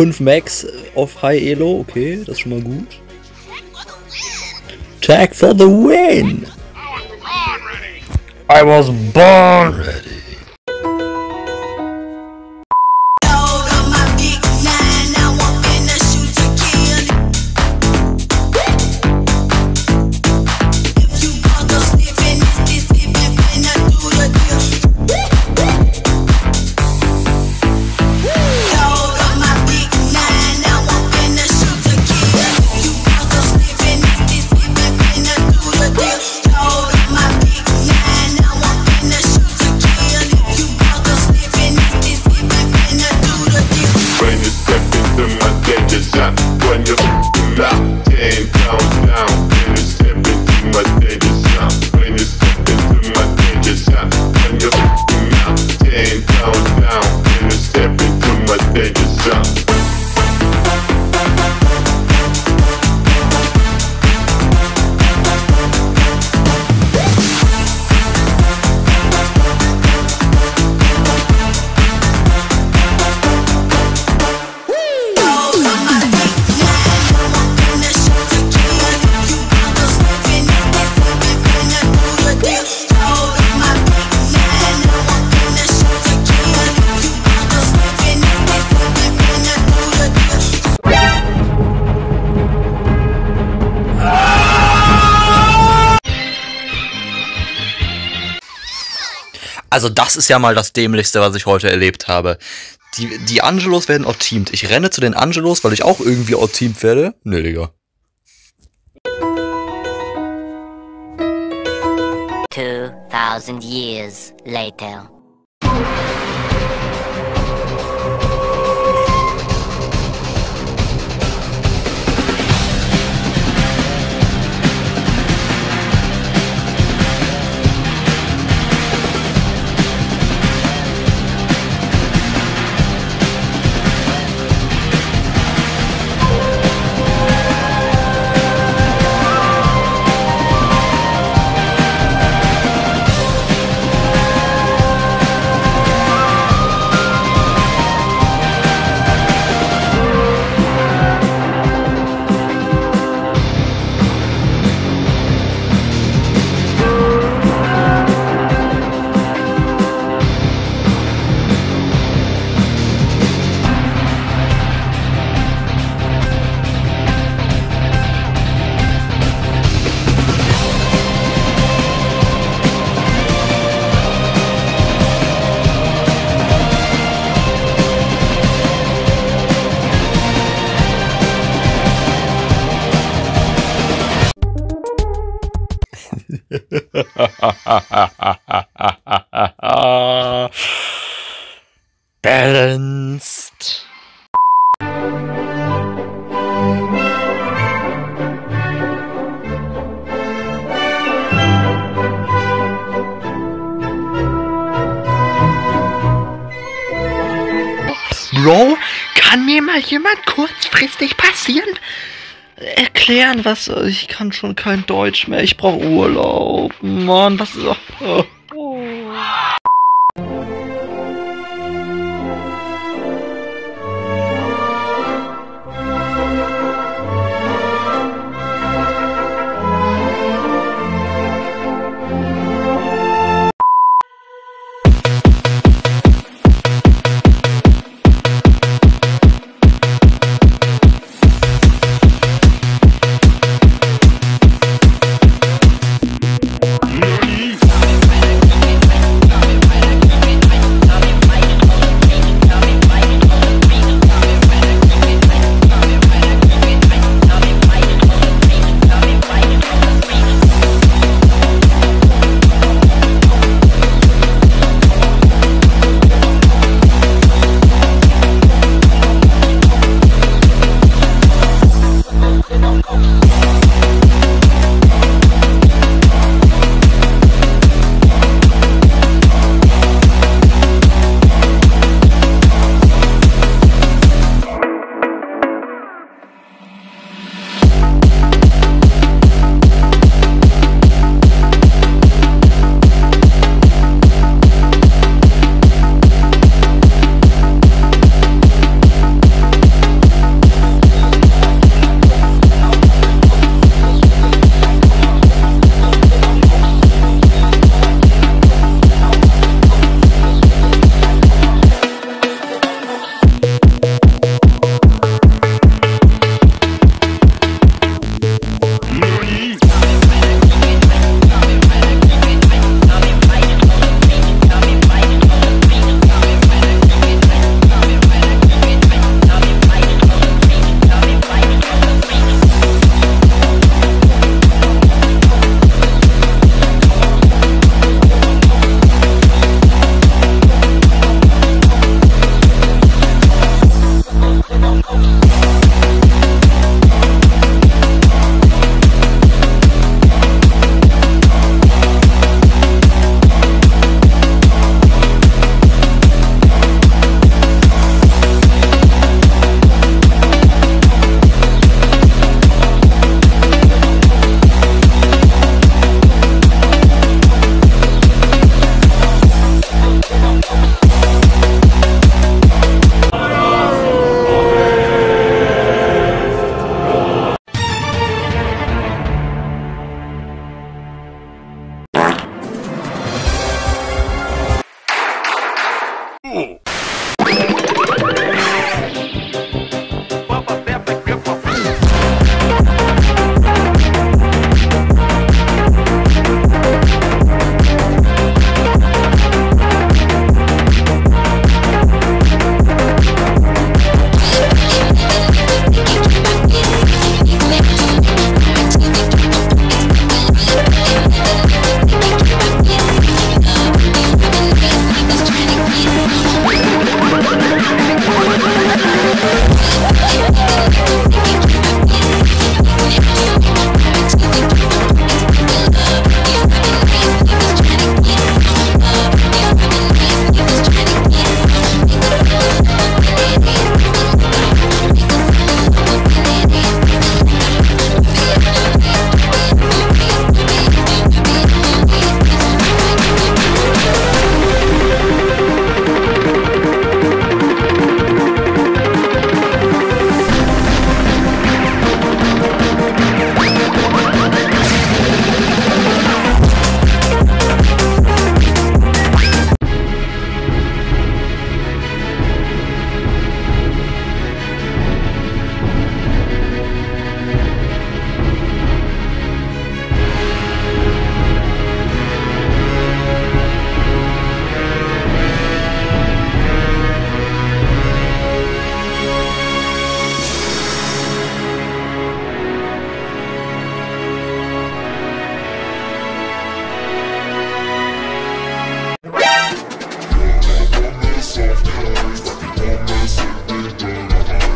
5 Max auf High Elo, okay, das ist schon mal gut. Tag for the win! I was born ready. Also das ist ja mal das Dämlichste, was ich heute erlebt habe. Die Angelos werden outteamt. Ich renne zu den Angelos, weil ich auch irgendwie outteamt werde. Nö, Digga. 2000 years later. Balanced. Bro, kann mir mal jemand kurzfristig passieren? Erklären, was... Ich kann schon kein Deutsch mehr. Ich brauche Urlaub. Mann, was ist auch...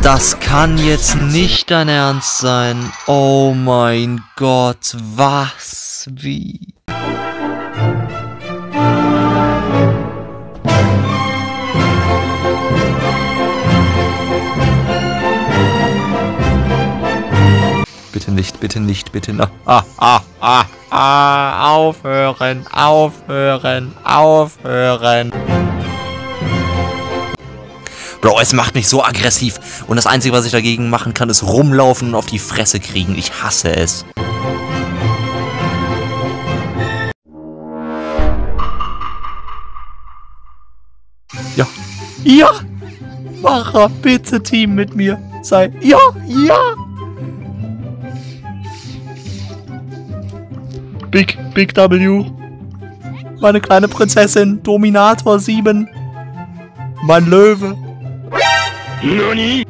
Das kann jetzt nicht dein Ernst sein. Oh mein Gott, was? Wie? Bitte nicht, bitte nicht, bitte nicht. Aufhören, aufhören, aufhören. Bro, es macht mich so aggressiv. Und das Einzige, was ich dagegen machen kann, ist rumlaufen und auf die Fresse kriegen. Ich hasse es. Ja. Ja! Macher, bitte Team mit mir. Sei. Ja, ja! Big W. Meine kleine Prinzessin, Dominator 7. Mein Löwe. Noni.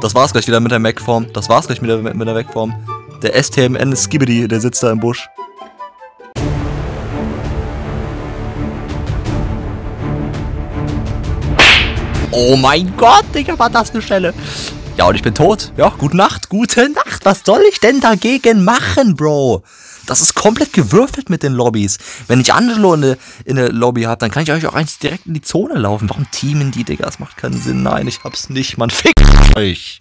Das war's gleich wieder mit der Meg-Form. Das war's gleich wieder mit der Meg-Form. Der STMN Skibidi, der sitzt da im Busch. Oh mein Gott, Digga, war das eine Stelle. Ja, und ich bin tot. Ja, gute Nacht. Was soll ich denn dagegen machen, Bro? Das ist komplett gewürfelt mit den Lobbys. Wenn ich Angelo in der Lobby habe, dann kann ich euch auch eigentlich direkt in die Zone laufen. Warum teamen die, Digga? Das macht keinen Sinn. Nein, ich hab's nicht. Man fickt euch.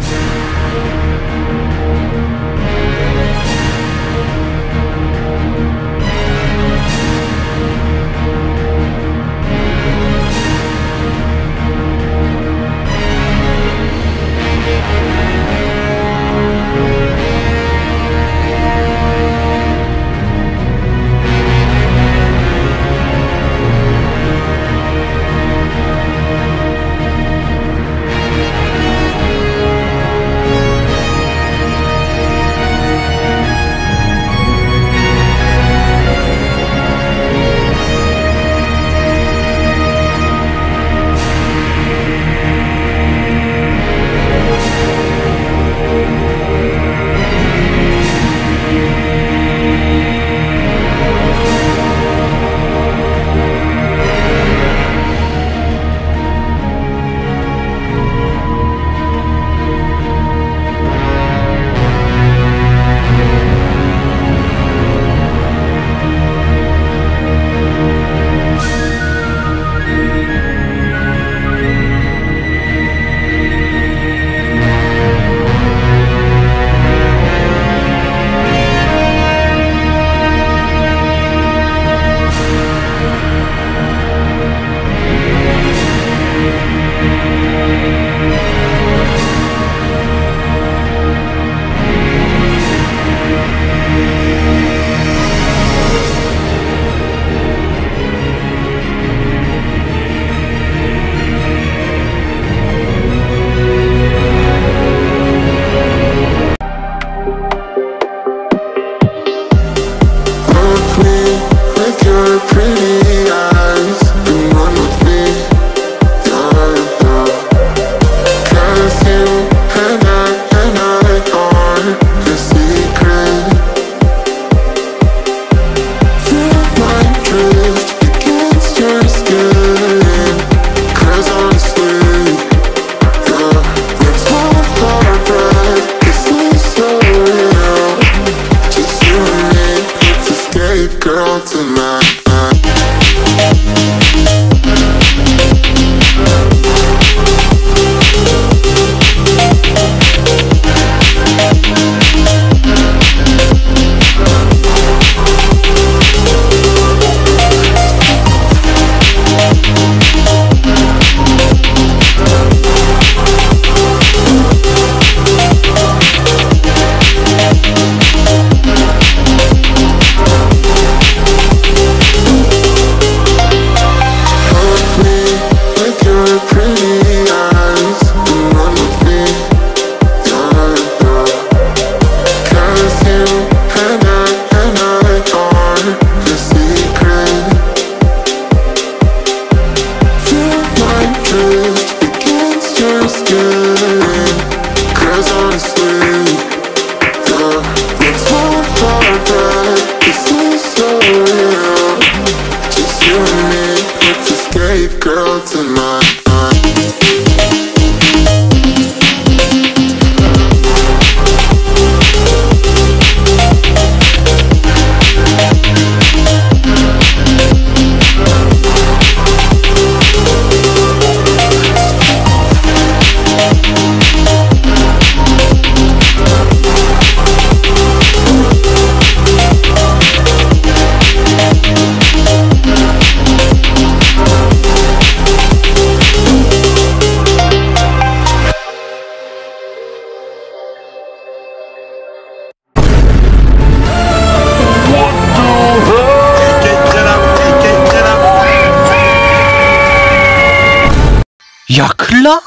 Ja, klar.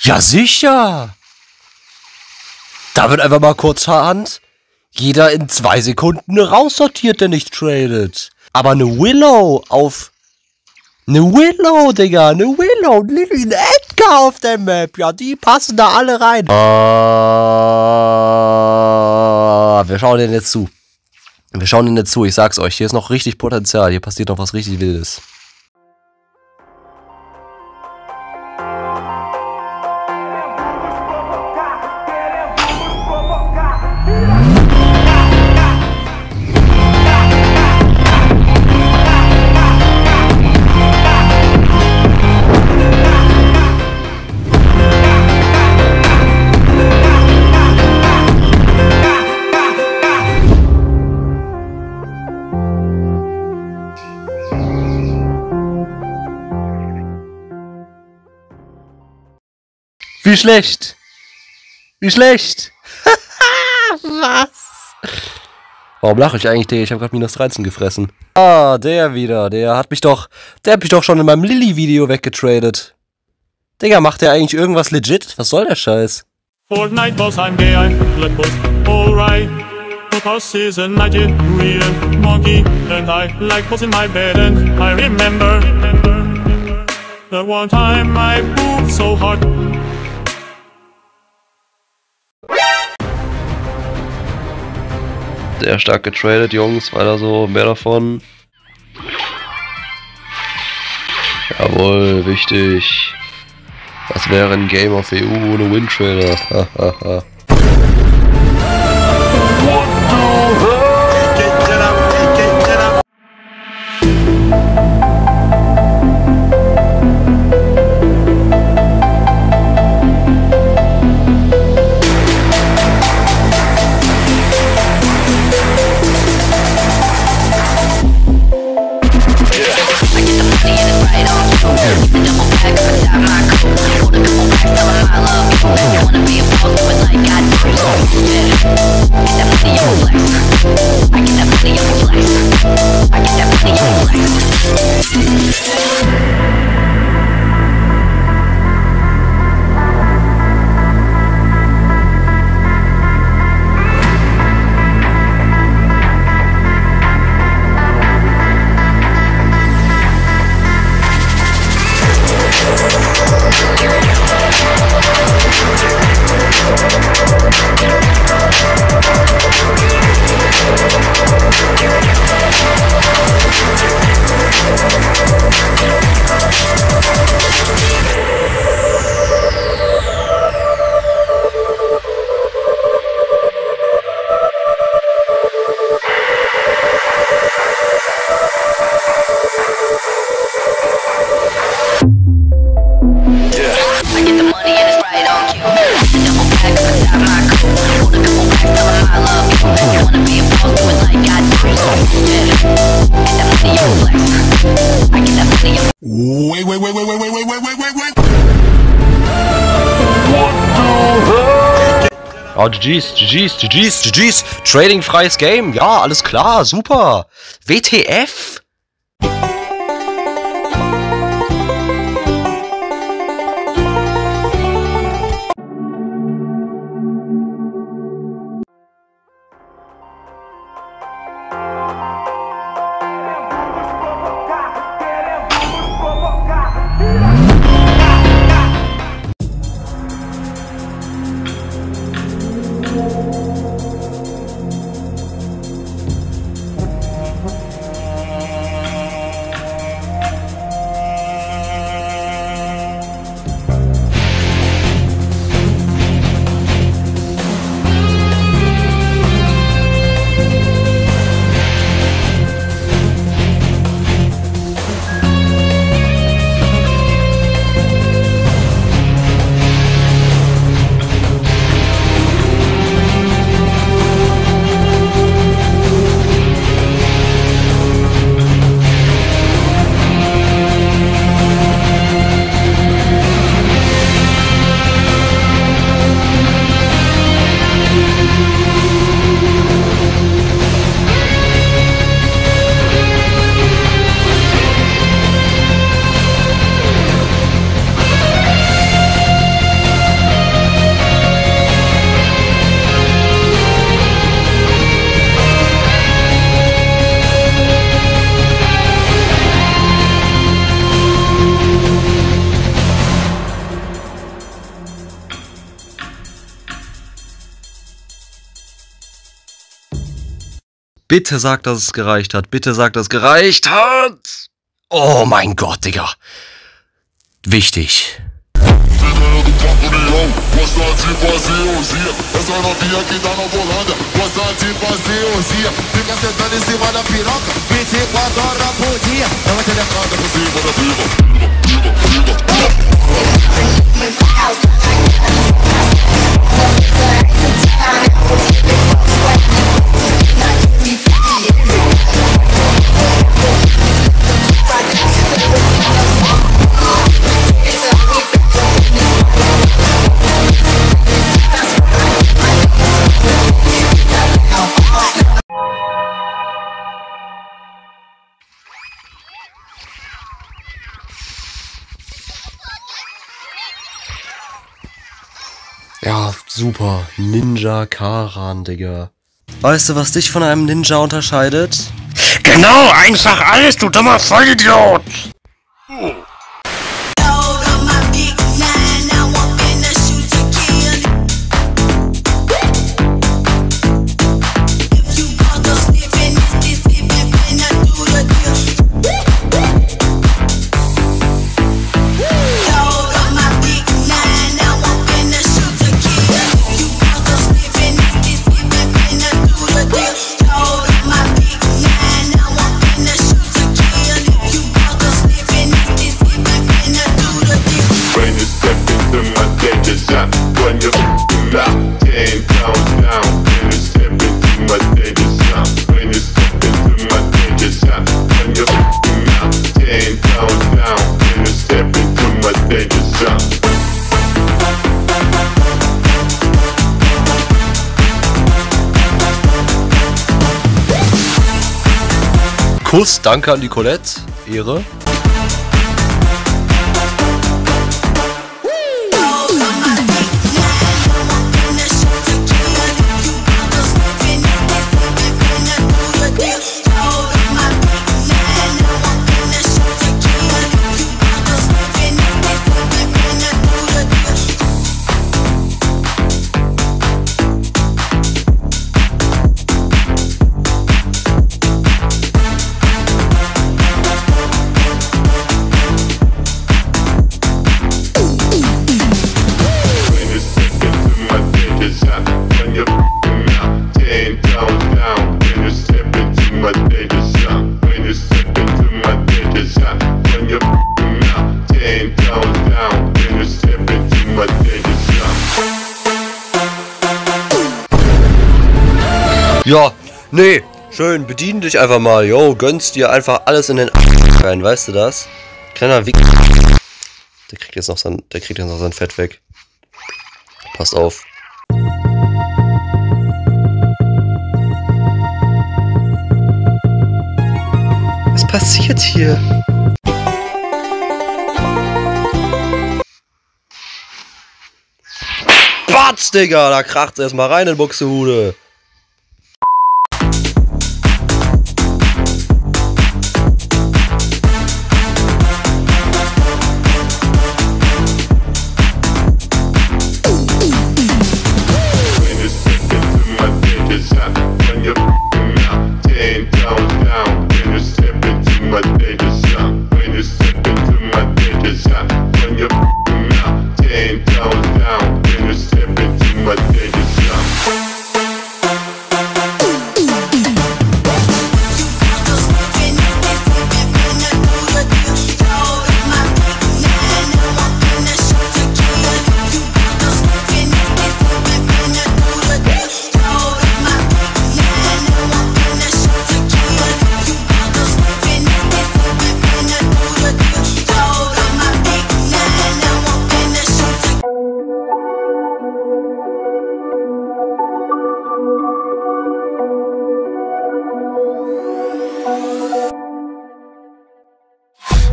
Ja, sicher. Da wird einfach mal kurzerhand jeder in 2 Sekunden raussortiert, der nicht tradet. Aber eine Willow auf... Eine Willow, Digga. Eine Willow. Ein Edgar auf der Map. Ja, die passen da alle rein. Wir schauen denen jetzt zu. Wir schauen denen jetzt zu. Ich sag's euch. Hier ist noch richtig Potenzial. Hier passiert noch was richtig Wildes. Wie schlecht! Wie schlecht! Was? Warum lache ich eigentlich, Digga? Ich habe gerade minus 13 gefressen. Ah, der wieder. Der hat mich doch schon in meinem Lilly-Video weggetradet. Digga, macht der eigentlich irgendwas legit? Was soll der Scheiß? Fortnite was I'm gay, I'm black boy, alright. Because he's a Nigerian monkey and I like what's in my bed and I remember the one time I moved so hard. Sehr stark getradet, Jungs, weiter so, mehr davon. Jawohl, wichtig. Was wäre ein Game auf EU ohne Windtrader? Hahaha. Oh, GG's, GG's, GG's, GG's. Trading-freies Game. Ja, alles klar, super. WTF? Bitte sag, dass es gereicht hat. Bitte sag, dass es gereicht hat. Oh mein Gott, Digga. Wichtig. Ja, super. Ninja Karan, Digga. Weißt du, was dich von einem Ninja unterscheidet? Genau, einfach alles, du dummer Vollidiot! Hm. Kuss, danke an Nicolette, Ehre. Ja, nee, schön, bediene dich einfach mal, yo, gönnst dir einfach alles in den rein, weißt du das? Kleiner Wichser. Der kriegt jetzt noch sein Fett weg. Passt auf. Was passiert hier? Batz, Digga, da kracht's erstmal rein in Buchsehude.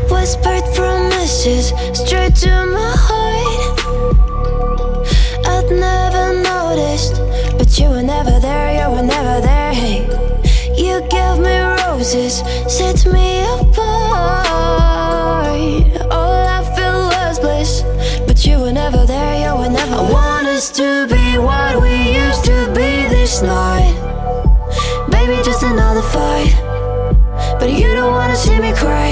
Whispered promises straight to my heart. I'd never noticed, but you were never there, you were never there. Hey, you gave me roses, set me apart. All I feel was bliss, but you were never there, you were never there. I want us to be what we used to be this night. Baby, just another another fight, but you don't wanna see me cry.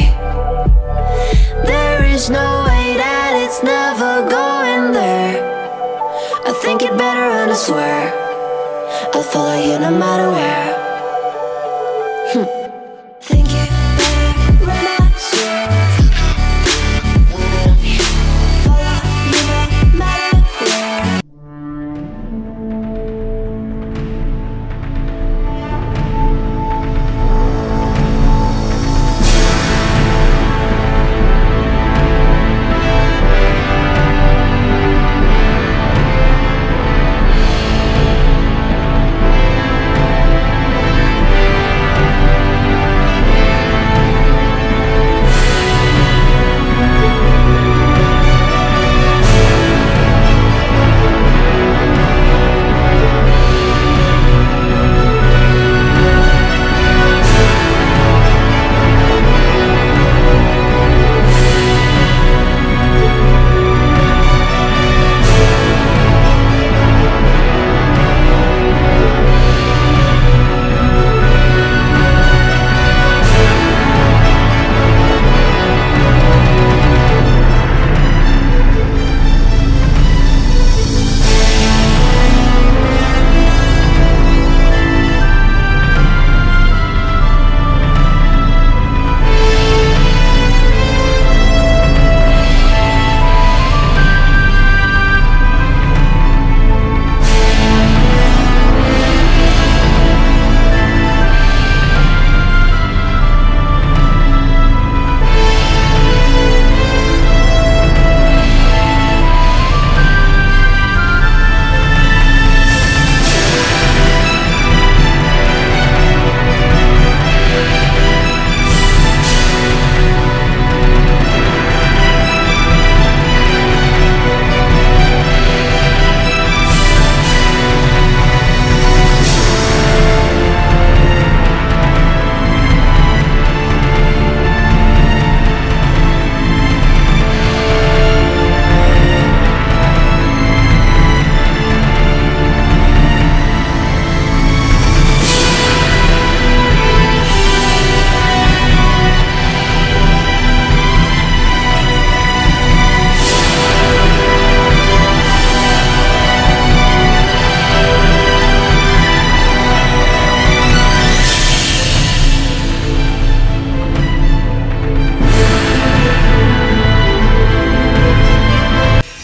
There is no way that it's never going there. I think it better and I swear I'll follow you no matter where. Think it better and I swear follow you no matter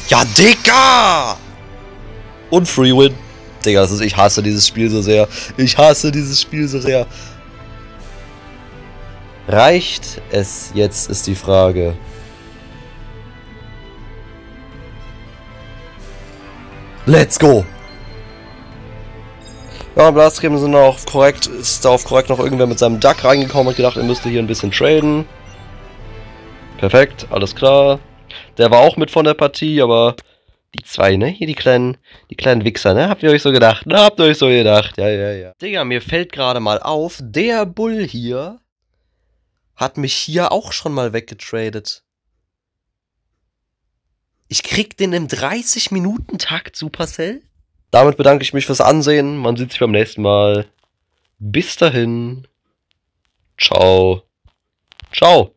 Ja, Digga! Und Free Win. Digga, das ist, ich hasse dieses Spiel so sehr. Ich hasse dieses Spiel so sehr. Reicht es jetzt, ist die Frage. Let's go! Ja, Blastcreme sind auch korrekt. Ist da auf korrekt noch irgendwer mit seinem Duck reingekommen und gedacht, er müsste hier ein bisschen traden. Perfekt, alles klar. Der war auch mit von der Partie, aber die zwei, ne? Hier die kleinen Wichser, ne? Habt ihr euch so gedacht? Na, habt ihr euch so gedacht? Ja. Digga, mir fällt gerade mal auf, der Bull hier hat mich hier auch schon mal weggetradet. Ich krieg den im 30-Minuten-Takt, Supercell. Damit bedanke ich mich fürs Ansehen. Man sieht sich beim nächsten Mal. Bis dahin. Ciao. Ciao.